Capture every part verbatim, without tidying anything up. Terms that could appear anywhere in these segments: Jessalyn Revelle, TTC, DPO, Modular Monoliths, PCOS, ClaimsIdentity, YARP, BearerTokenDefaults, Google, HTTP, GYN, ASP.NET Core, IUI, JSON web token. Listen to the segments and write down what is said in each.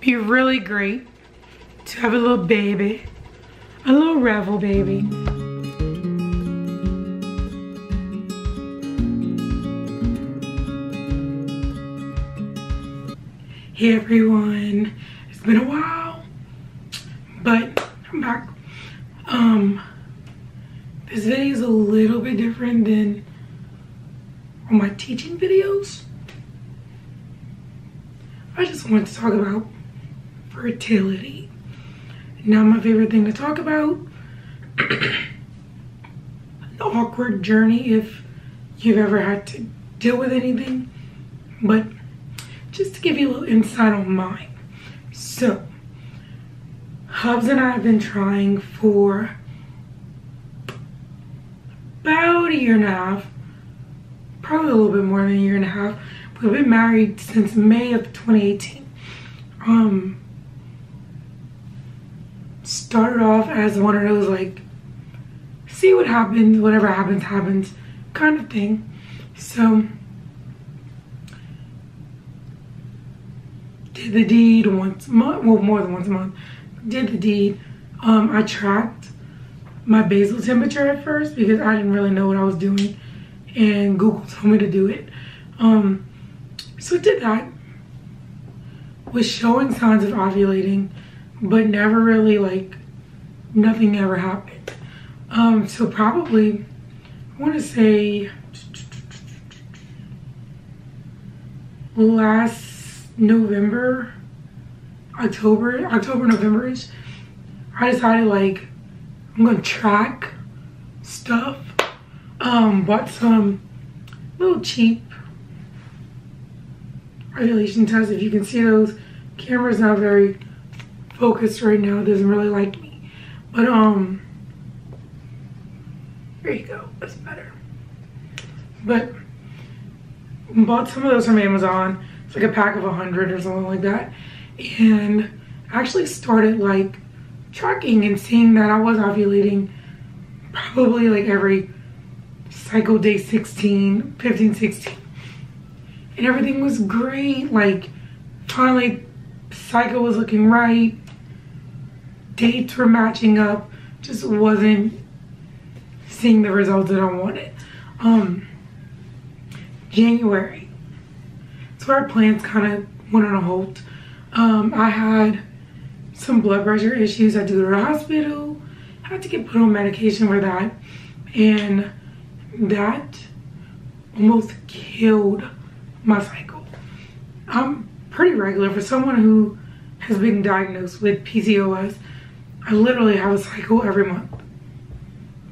be really great to have a little baby, a little Revel baby. Hey everyone, it's been a while, but I'm back. Um, this video is a little bit different than all my teaching videos. I just wanted to talk about fertility. Now my favorite thing to talk about, an awkward journey if you've ever had to deal with anything, but just to give you a little insight on mine. So, Hubs and I have been trying for about a year and a half, probably a little bit more than a year and a half. We've been married since May of twenty eighteen. Um, started off as one of those like, see what happens, whatever happens, happens kind of thing. So, did the deed once a month, well, more than once a month. Did the deed. Um, I tracked my basal temperature at first because I didn't really know what I was doing, and Google told me to do it. Um, so did that, was showing signs of ovulating, but never really like, nothing ever happened. Um, so probably, I wanna say last November, October, October, November-ish, I decided like, I'm gonna track stuff. Um, bought some little cheap ovulation tests. If you can see those, camera's not very focused right now. It doesn't really like me. But, um, there you go. That's better. But, bought some of those from Amazon. It's like a pack of a hundred or something like that. And actually started, like, tracking and seeing that I was ovulating probably, like, every cycle day sixteen, fifteen, sixteen. And everything was great, like finally cycle was looking right, dates were matching up, just wasn't seeing the results that I wanted. Um, January, that's where our plans kind of went on a halt. Um, I had some blood pressure issues, I had to go to the hospital, had to get put on medication for that, and that almost killed my cycle. I'm pretty regular for someone who has been diagnosed with P C O S. I literally have a cycle every month.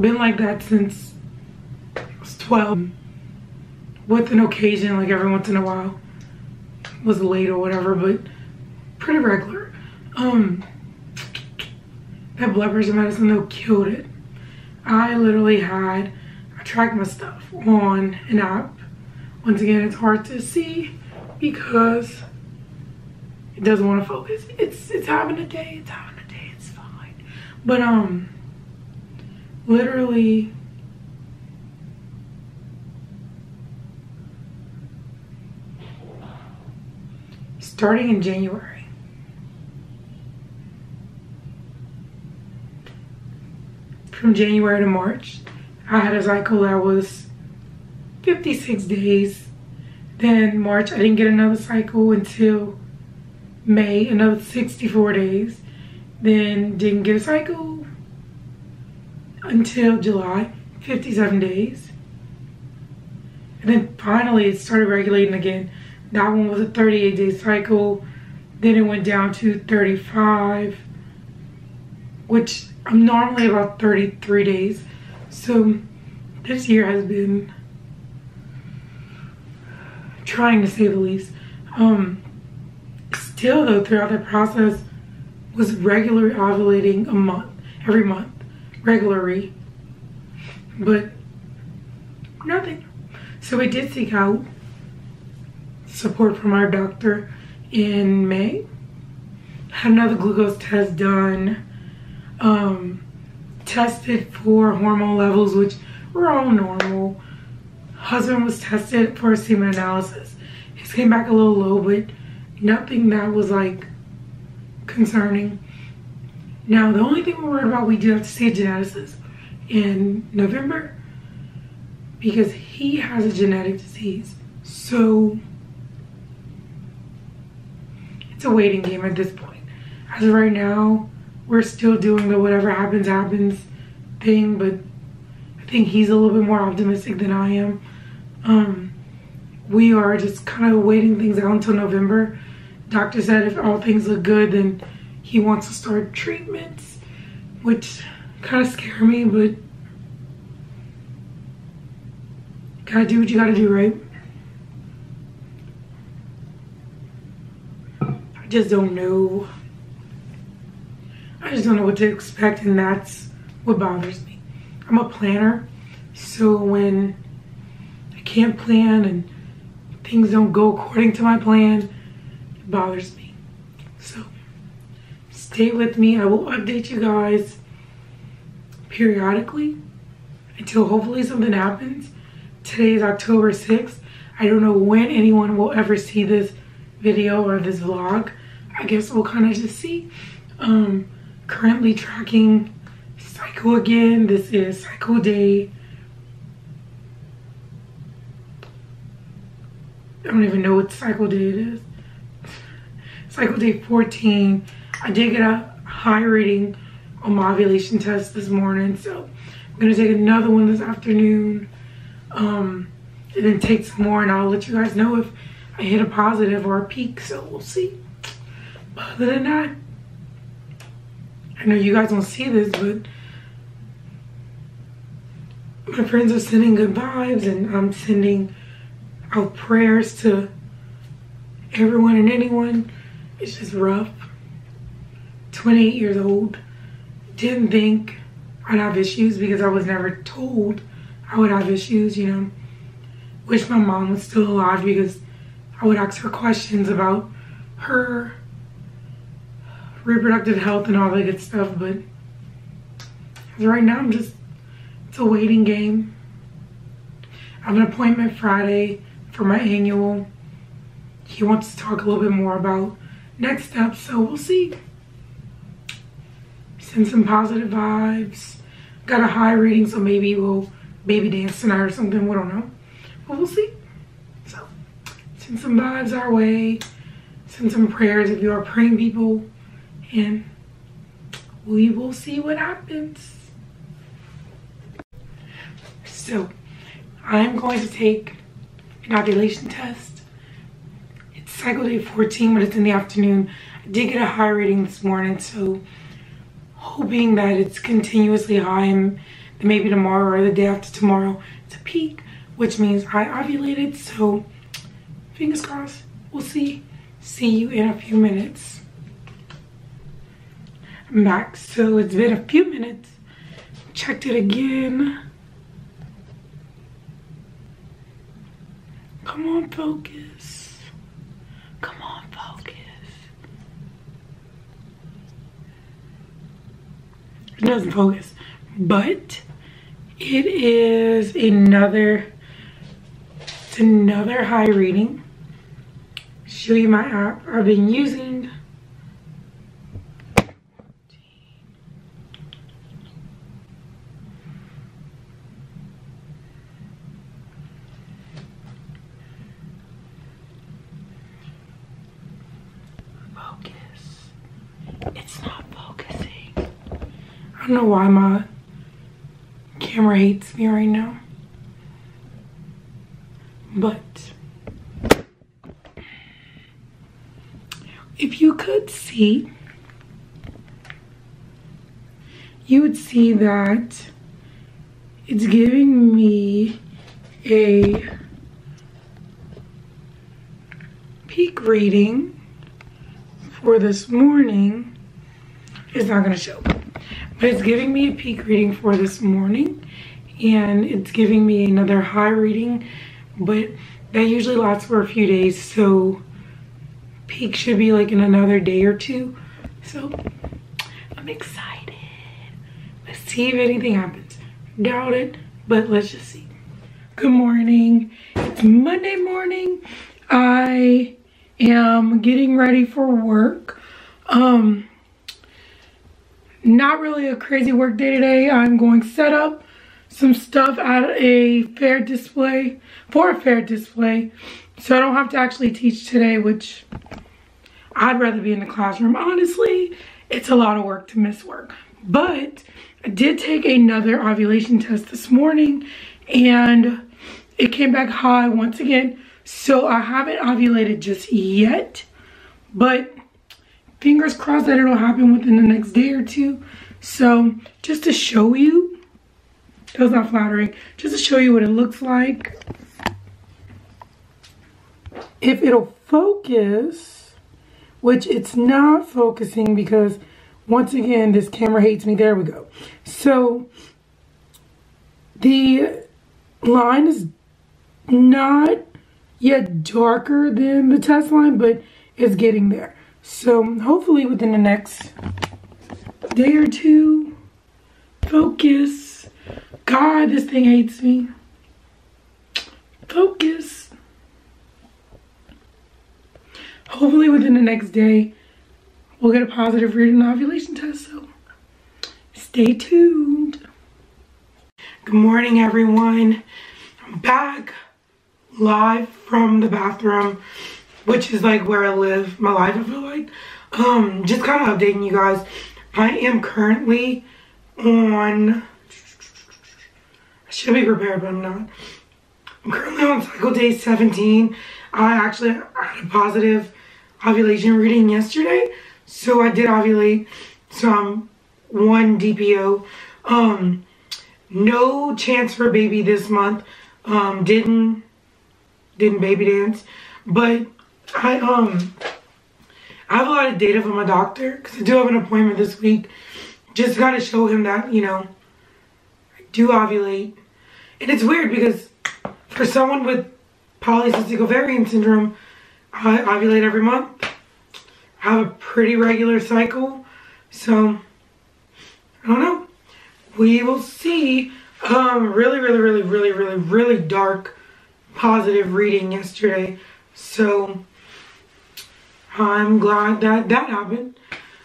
Been like that since I was twelve. With an occasion, like every once in a while, was late or whatever, but pretty regular. Um, that blood pressure medicine though killed it. I literally had, I tracked my stuff on an app. Once again, it's hard to see because it doesn't want to focus. It's it's having a day, it's having a day, it's fine. But um, literally starting in January, from January to March, I had a cycle that was fifty-six days. Then March, I didn't get another cycle until May, another sixty-four days. Then didn't get a cycle until July, fifty-seven days. And then finally it started regulating again. That one was a thirty-eight day cycle. Then it went down to thirty-five, which I'm normally about thirty-three days. So this year has been trying, to say the least. Um, still though, throughout that process, was regularly ovulating a month, every month, regularly, but nothing. So we did seek out support from our doctor in May. Had another glucose test done, um, tested for hormone levels, which were all normal. Husband was tested for a semen analysis. His came back a little low, but nothing that was like concerning. Now, the only thing we're worried about, we do have to see a geneticist in November because he has a genetic disease. So it's a waiting game at this point. As of right now, we're still doing the whatever happens, happens thing, but I think he's a little bit more optimistic than I am. Um, we are just kind of waiting things out until November. Doctor said if all things look good, then he wants to start treatments, which kind of scare me, but gotta do what you gotta do, right? I just don't know. I just don't know what to expect, and that's what bothers me. I'm a planner, so when I can't plan and things don't go according to my plan, it bothers me. So stay with me. I will update you guys periodically until hopefully something happens. Today is October sixth. I don't know when anyone will ever see this video or this vlog. I guess we'll kind of just see. Um, currently tracking cycle again. This is cycle day. I don't even know what cycle day it is. Cycle day fourteen. I did get a high rating on my ovulation test this morning, so I'm gonna take another one this afternoon, um, and then take some more, and I'll let you guys know if I hit a positive or a peak. So we'll see. But other than that, I know you guys don't see this, but my friends are sending good vibes, and I'm sending out prayers to everyone and anyone. It's just rough. twenty-eight years old. Didn't think I'd have issues because I was never told I would have issues, you know. Wish my mom was still alive because I would ask her questions about her reproductive health and all that good stuff, but right now I'm just, it's a waiting game. I have an appointment Friday for my annual. He wants to talk a little bit more about next steps, so we'll see. Send some positive vibes. Got a high rating, so maybe we'll baby dance tonight or something. We don't know, but we'll see. So send some vibes our way. Send some prayers if you are praying people, and we will see what happens. So I'm going to take an ovulation test. It's cycle day fourteen, but it's in the afternoon. I did get a high rating this morning, so hoping that it's continuously high, and maybe tomorrow or the day after tomorrow it's a peak, which means I ovulated. So fingers crossed, we'll see. See you in a few minutes. I'm back, so it's been a few minutes. Checked it again. Come on, focus. Come on, focus. It doesn't focus, but it is another, it's another high reading. Show you my app I've been using. I don't know why my camera hates me right now, but if you could see, you would see that it's giving me a peak reading for this morning. It's not going to show. But it's giving me a peak reading for this morning, and it's giving me another high reading, but that usually lasts for a few days, so peak should be like in another day or two. So I'm excited. Let's see if anything happens. Doubt it, but let's just see. Good morning. It's Monday morning. I am getting ready for work. Um, not really a crazy work day today. I'm going set up some stuff at a fair display, for a fair display. So I don't have to actually teach today, which I'd rather be in the classroom. Honestly, it's a lot of work to miss work. But I did take another ovulation test this morning and it came back high once again. So I haven't ovulated just yet, but fingers crossed that it'll happen within the next day or two. So just to show you, that was not flattering, just to show you what it looks like. If it'll focus, which it's not focusing because once again, this camera hates me. There we go. So the line is not yet darker than the test line, but it's getting there. So hopefully within the next day or two, focus. God, this thing hates me. Focus. Hopefully within the next day, we'll get a positive read on the ovulation test, so stay tuned. Good morning, everyone. I'm back live from the bathroom, which is like where I live my life, I feel like. Um, just kind of updating you guys. I am currently on, I should be prepared, but I'm not. I'm currently on cycle day seventeen. I actually had a positive ovulation reading yesterday. So I did ovulate, so I'm one D P O. Um, no chance for baby this month. Um, didn't, didn't baby dance. But I, um, I have a lot of data from my doctor because I do have an appointment this week. Just got to show him that, you know, I do ovulate. And it's weird because for someone with polycystic ovarian syndrome, I ovulate every month. I have a pretty regular cycle, so I don't know. We will see. Um, really, really, really, really, really, really dark positive reading yesterday. So I'm glad that that happened.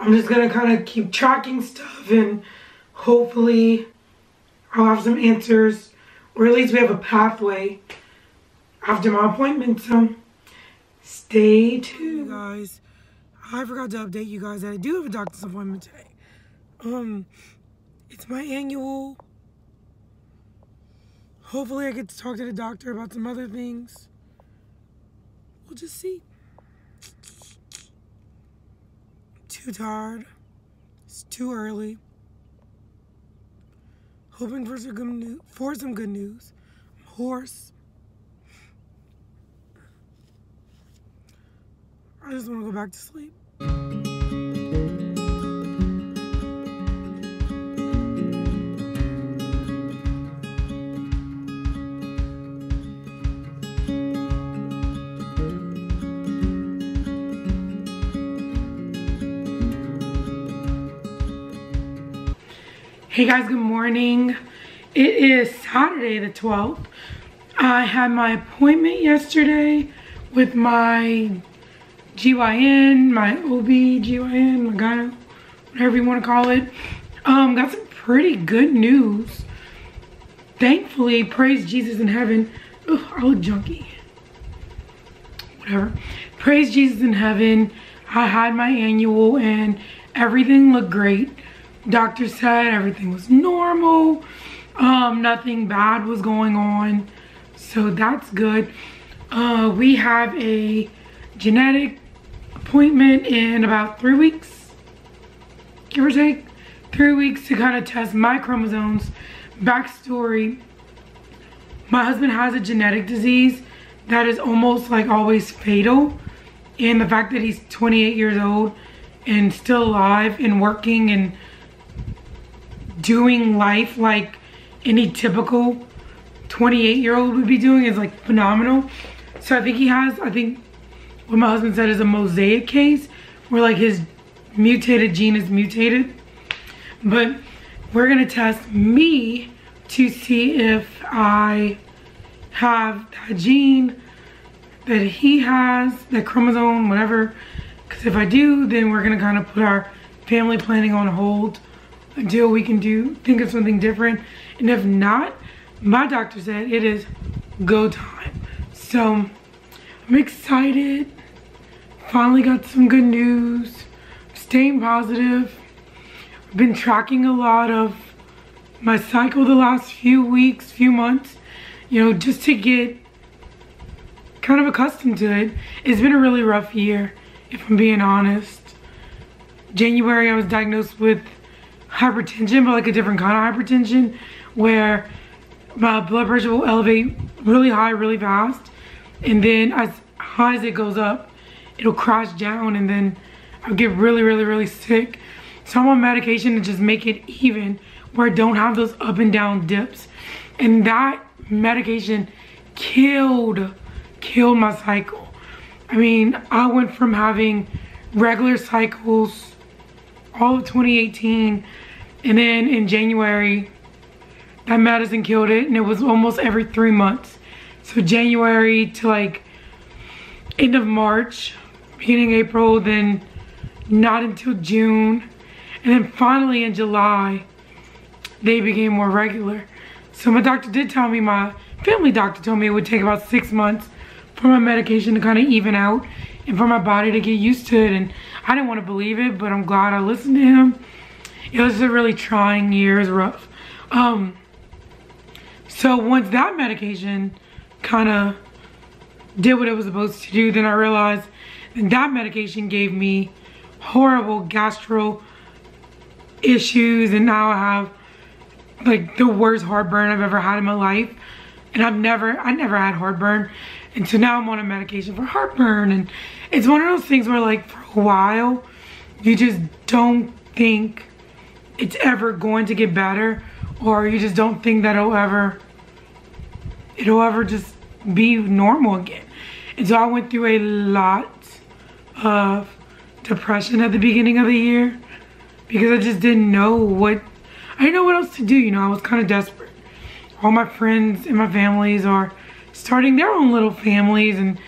I'm just gonna kind of keep tracking stuff and hopefully I'll have some answers, or at least we have a pathway after my appointment. So stay tuned, guys. I forgot to update you guys that I do have a doctor's appointment today. Um, it's my annual. Hopefully I get to talk to the doctor about some other things. We'll just see. Too tired. It's too early. Hoping for some good news. For some good news. I'm hoarse. I just want to go back to sleep. Hey guys, good morning. It is Saturday the twelfth. I had my appointment yesterday with my G Y N, my O B, G Y N, my gyno, whatever you want to call it. Um, got some pretty good news. Thankfully, praise Jesus in heaven. Ugh, I look junky. Whatever. Praise Jesus in heaven. I had my annual and everything looked great. Doctor said everything was normal. Um, nothing bad was going on. So that's good. Uh, we have a genetic appointment in about three weeks, give or take, three weeks to kind of test my chromosomes. Backstory, my husband has a genetic disease that is almost like always fatal. And the fact that he's twenty-eight years old and still alive and working and doing life like any typical twenty-eight year old would be doing is like phenomenal. So I think he has, I think, what my husband said is a mosaic case where like his mutated gene is mutated. But we're gonna test me to see if I have that gene that he has, that chromosome, whatever. Because if I do, then we're going to kind of put our family planning on hold until we can do, think of something different. And if not, my doctor said it is go time. So I'm excited. Finally got some good news. I'm staying positive. I've been tracking a lot of my cycle the last few weeks, few months, you know, just to get kind of accustomed to it. It's been a really rough year, if I'm being honest. January, I was diagnosed with hypertension, but like a different kind of hypertension, where my blood pressure will elevate really high, really fast. And then as high as it goes up, it'll crash down, and then I'll get really, really, really sick. So I'm on medication to just make it even, where I don't have those up and down dips. And that medication killed, killed my cycle. I mean, I went from having regular cycles all of twenty eighteen, and then in January, that medicine killed it, and it was almost every three months. So January to like end of March, beginning April, then not until June. And then finally in July, they became more regular. So my doctor did tell me, my family doctor told me it would take about six months for my medication to kind of even out and for my body to get used to it. And I didn't want to believe it, but I'm glad I listened to him. It was a really trying year, it was rough. Um, so once that medication kind of did what it was supposed to do, then I realized that, that medication gave me horrible gastro issues, and now I have like the worst heartburn I've ever had in my life. And I've never, I never had heartburn. And so now I'm on a medication for heartburn. And it's one of those things where like for a while, you just don't think it's ever going to get better, or you just don't think that it'll ever, it'll ever just be normal again. And so I went through a lot of depression at the beginning of the year because I just didn't know what, I didn't know what else to do. You know, I was kind of desperate. All my friends and my families are starting their own little families, and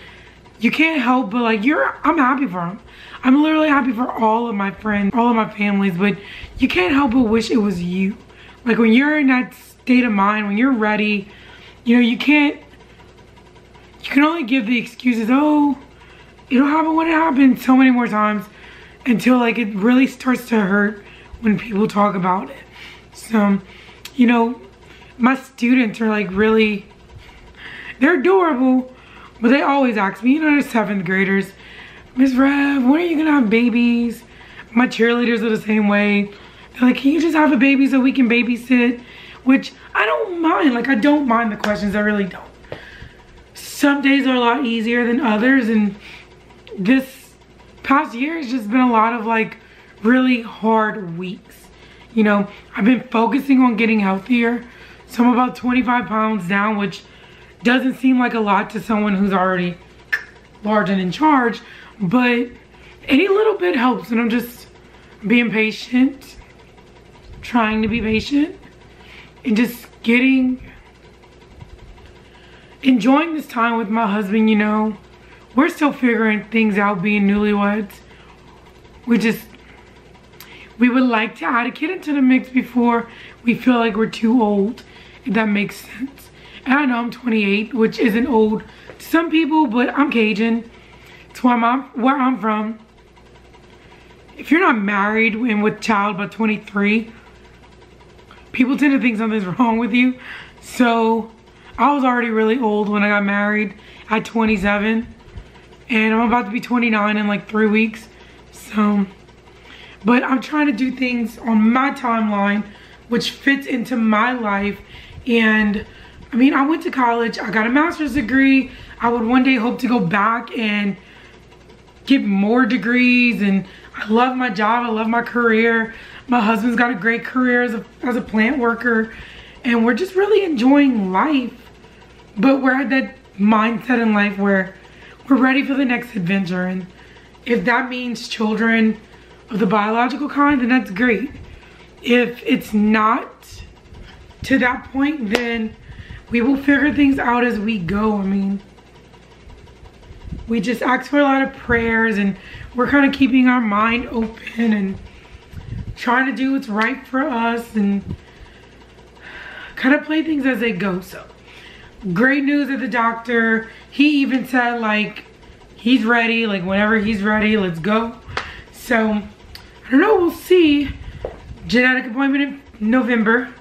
you can't help but like, you're, I'm happy for them. I'm literally happy for all of my friends, all of my families, but you can't help but wish it was you. Like when you're in that state of mind, when you're ready, you know, you can't, you can only give the excuses, oh, it'll happen when it happens, so many more times until like it really starts to hurt when people talk about it. So, you know, my students are like really, they're adorable, but they always ask me, you know, they're seventh graders, Miss Rev, when are you gonna have babies? My cheerleaders are the same way. They're like, can you just have a baby so we can babysit? Which I don't mind. Like, I don't mind the questions, I really don't. Some days are a lot easier than others, and this past year has just been a lot of like really hard weeks. You know, I've been focusing on getting healthier. So I'm about twenty-five pounds down, which doesn't seem like a lot to someone who's already large and in charge, but any little bit helps. And I'm just being patient, trying to be patient, and just getting, enjoying this time with my husband. You know, we're still figuring things out being newlyweds. We just, we would like to add a kid into the mix before we feel like we're too old, if that makes sense. And I know I'm twenty-eight, which isn't old to some people, but I'm Cajun. It's where I'm, where I'm from. If you're not married and with child by twenty-three, people tend to think something's wrong with you. So I was already really old when I got married at twenty-seven. And I'm about to be twenty-nine in like three weeks. So... but I'm trying to do things on my timeline, which fits into my life. And I mean, I went to college, I got a master's degree. I would one day hope to go back and get more degrees. And I love my job, I love my career. My husband's got a great career as a, as a plant worker. And we're just really enjoying life. But we're at that mindset in life where we're ready for the next adventure. And if that means children of the biological kind, then that's great. If it's not to that point, then we will figure things out as we go. I mean, we just ask for a lot of prayers and we're kind of keeping our mind open and trying to do what's right for us and kind of play things as they go. So great news at the doctor. He even said like he's ready, like whenever he's ready, let's go. So I don't know, we'll see. Genetic appointment in November,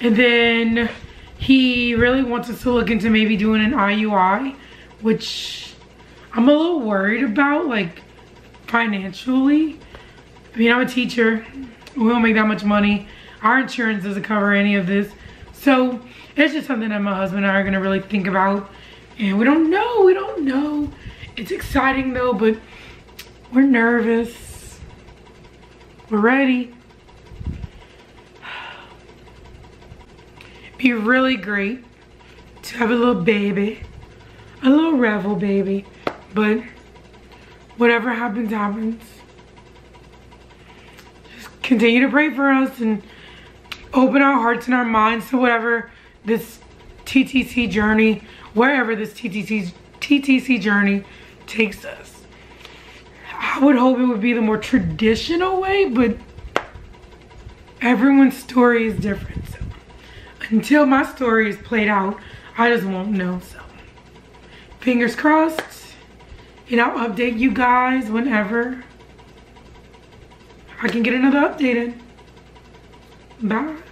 and then he really wants us to look into maybe doing an I U I, which I'm a little worried about, like financially. I mean, I'm a teacher, we don't make that much money. Our insurance doesn't cover any of this. So it's just something that my husband and I are gonna really think about. And we don't know, we don't know. It's exciting though, but we're nervous. We're ready. It'd be really great to have a little baby, a little rebel baby, but whatever happens, happens. Continue to pray for us and open our hearts and our minds to whatever this T T C journey, wherever this T T C T T C journey takes us. I would hope it would be the more traditional way, but everyone's story is different. So until my story is played out, I just won't know. So fingers crossed, and I'll update you guys whenever I can get another updated. Bye.